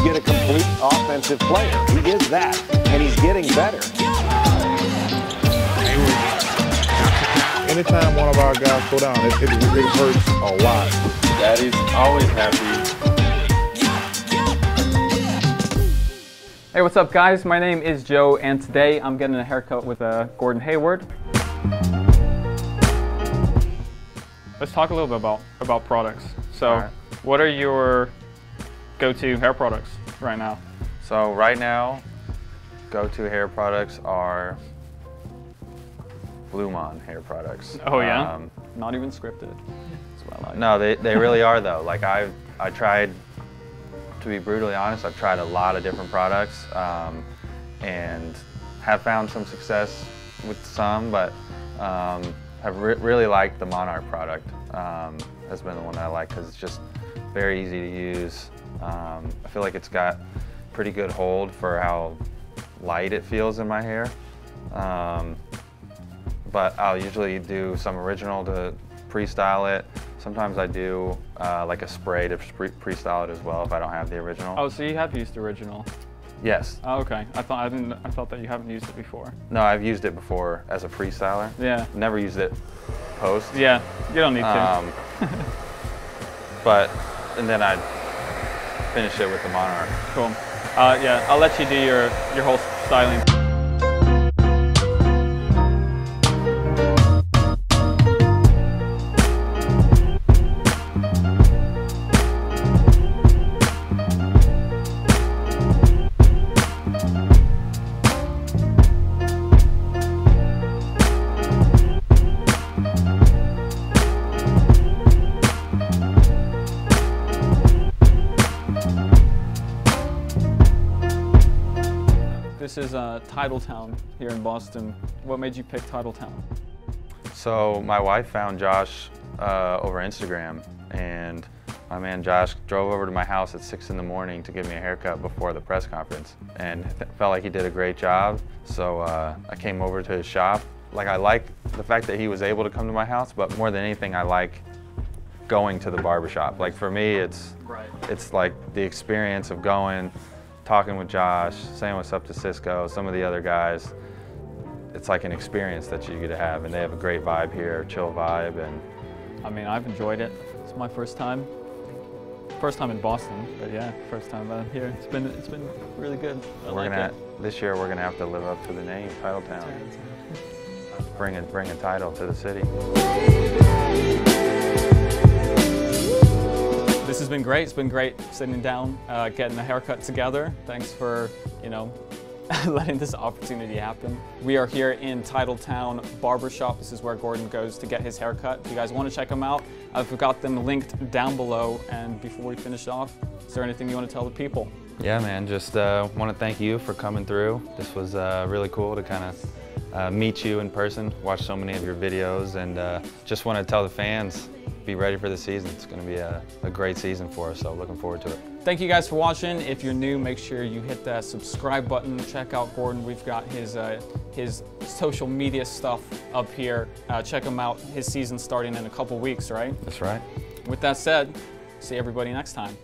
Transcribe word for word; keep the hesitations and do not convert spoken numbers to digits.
you get a complete offensive player. He is that, and he's getting better. Anytime one of our guys go down, it, it, it hurts a lot. Daddy's always happy. Hey, what's up, guys? My name is Joe, and today I'm getting a haircut with uh, Gordon Hayward. Let's talk a little bit about, about products. So, right. What are your go-to hair products right now? So right now, go-to hair products are BluMaan hair products. Oh yeah? Um, Not even scripted. That's what I like. No, they, they really are though. Like I've, I tried, to be brutally honest, I've tried a lot of different products um, and have found some success with some, but um, I've re really liked the Monarch product. Um, that's been the one that I like because it's just very easy to use. Um, I feel like it's got pretty good hold for how light it feels in my hair. Um, but I'll usually do some original to pre-style it. Sometimes I do uh, like a spray to pre-style it as well if I don't have the original. Oh, so you have used original? Yes. Oh, okay. I thought I didn't. I thought that you haven't used it before. No, I've used it before as a pre-styler. Yeah. Never used it post. Yeah. You don't need to. Um, but and then I finish it with the Monarch. Cool. Uh, yeah, I'll let you do your your whole styling. This is uh, Titletown here in Boston. What made you pick Titletown? So my wife found Josh uh, over Instagram, and my man Josh drove over to my house at six in the morning to give me a haircut before the press conference, and felt like he did a great job. So uh, I came over to his shop. Like I like the fact that he was able to come to my house, but more than anything, I like going to the barbershop. Like for me, it's right. It's like the experience of going. Talking with Josh, saying what's up to Cisco, some of the other guys, it's like an experience that you get to have, and they have a great vibe here, chill vibe. And I mean, I've enjoyed it. It's my first time, first time in Boston, but yeah, first time out here. It's been it's been really good. I we're like gonna it. This year we're gonna have to live up to the name, Titletown. Bring a bring a title to the city. This has been great. It's been great sitting down, uh, getting a haircut together. Thanks for, you know, letting this opportunity happen. We are here in Titletown Barbershop. This is where Gordon goes to get his haircut. If you guys want to check him out, I've got them linked down below. And before we finish off, is there anything you want to tell the people? Yeah, man, just uh, want to thank you for coming through. This was uh, really cool to kind of uh, meet you in person, watch so many of your videos, and uh, just want to tell the fans, be ready for the season. It's going to be a, a great season for us, so looking forward to it. Thank you guys for watching. If you're new, make sure you hit that subscribe button. Check out Gordon. We've got his, uh, his social media stuff up here. Uh, check him out. His season's starting in a couple weeks, right? That's right. With that said, see everybody next time.